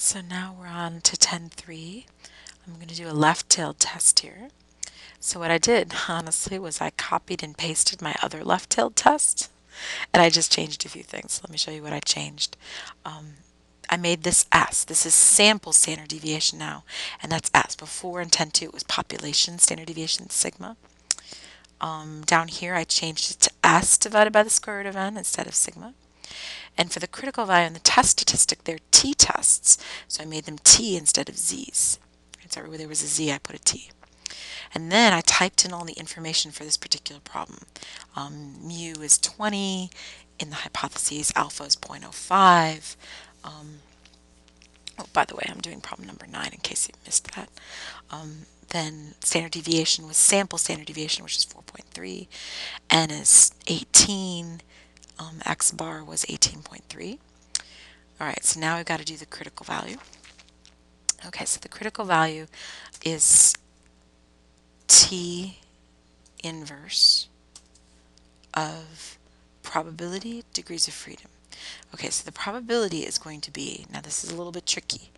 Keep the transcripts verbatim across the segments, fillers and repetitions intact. So now we're on to ten three. I'm going to do a left tail test here. So what I did, honestly, was I copied and pasted my other left tail test, and I just changed a few things. Let me show you what I changed. Um, I made this S. This is sample standard deviation now, and that's S. Before in ten two it was population standard deviation sigma. Um, down here I changed it to S divided by the square root of n instead of sigma. And for the critical value in the test statistic, they're t-tests, so I made them t instead of z's. So everywhere there was a z, I put a t. And then I typed in all the information for this particular problem. Um, mu is twenty, in the hypotheses alpha is zero point zero five. Um, oh, by the way, I'm doing problem number nine in case you missed that. Um, then standard deviation was sample standard deviation, which is four point three. N is eighteen. Um, X bar was eighteen point three. All right, so now we've got to do the critical value. Okay, so the critical value is T inverse of probability degrees of freedom. Okay, so the probability is going to be, now this is a little bit tricky,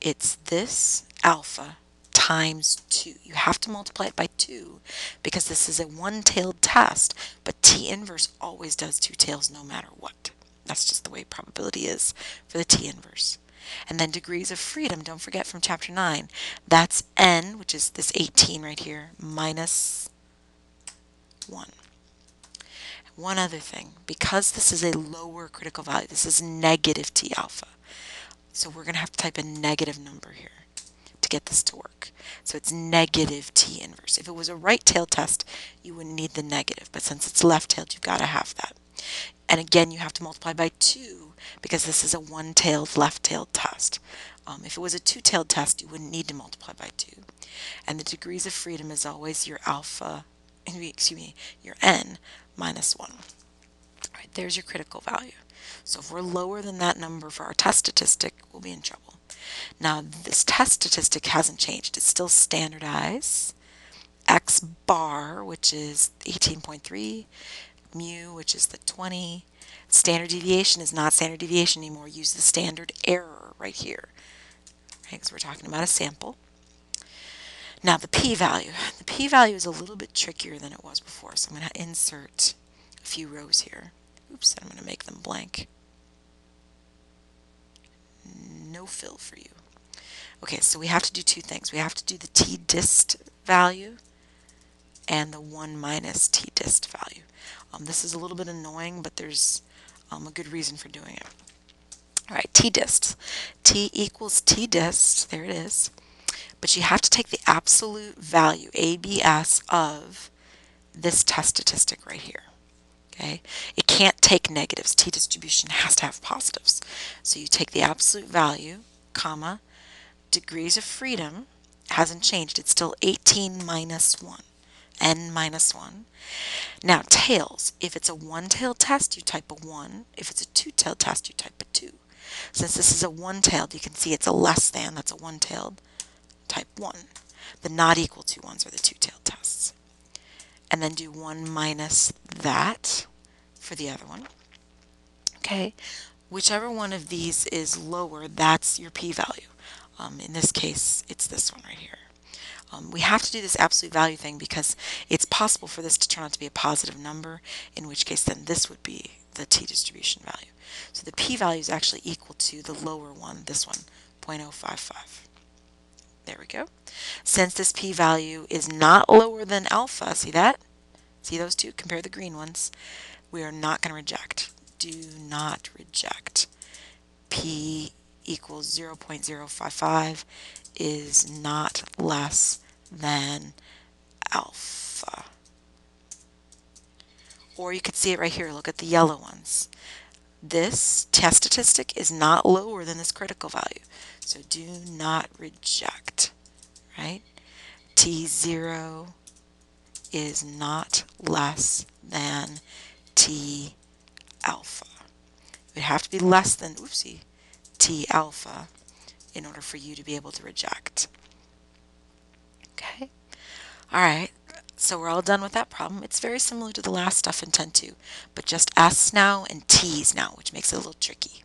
it's this alpha times two. You have to multiply it by two because this is a one-tailed test, but T inverse always does two tails no matter what. That's just the way probability is for the T inverse. And then degrees of freedom, don't forget from chapter nine, that's n, which is this eighteen right here, minus one. One other thing, because this is a lower critical value, this is negative t alpha, so we're going to have to type a negative number here to get this to work. So it's negative t inverse. If it was a right-tailed test, you wouldn't need the negative, but since it's left-tailed, you've got to have that. And again, you have to multiply by two because this is a one-tailed left-tailed test. Um, if it was a two-tailed test, you wouldn't need to multiply by two. And the degrees of freedom is always your alpha, excuse me, your n minus one. All right, there's your critical value. So if we're lower than that number for our test statistic, we'll be in trouble. Now, this test statistic hasn't changed. It's still standardized. X bar, which is eighteen point three. Mu, which is the twenty. Standard deviation is not standard deviation anymore. Use the standard error right here, right? Because we're talking about a sample. Now the p-value. The p-value is a little bit trickier than it was before, so I'm going to insert a few rows here. Oops, I'm going to make them blank. No fill for you. Okay, so we have to do two things. We have to do the t-dist value and the one minus t-dist value. Um, this is a little bit annoying, but there's um, a good reason for doing it. All right, t-dist. T equals t-dist, there it is. But you have to take the absolute value, A B S, of this test statistic right here. Okay? It can't take negatives. T-distribution has to have positives. So you take the absolute value, comma, degrees of freedom hasn't changed. It's still eighteen minus one. N minus one. Now tails, if it's a one-tailed test, you type a one. If it's a two-tailed test, you type a two. Since this is a one-tailed, you can see it's a less than, that's a one-tailed, type one. The not equal to ones are the two-tailed tests. And then do one minus that for the other one. Okay, whichever one of these is lower, that's your p-value. Um, in this case, it's this one right here. Um, we have to do this absolute value thing because it's possible for this to turn out to be a positive number, in which case then this would be the t-distribution value. So the p-value is actually equal to the lower one, this one, zero point zero five five. There we go. Since this p-value is not lower than alpha, see that? See those two? Compare the green ones. We are not going to reject. Do not reject. P equals zero point zero five five is not less than alpha. Or you could see it right here. Look at the yellow ones. This test statistic is not lower than this critical value. So do not reject, right? T zero is not less than T alpha. It would have to be less than, oopsie, T alpha in order for you to be able to reject. Okay? All right, so we're all done with that problem. It's very similar to the last stuff in ten two, but just S now and T's now, which makes it a little tricky.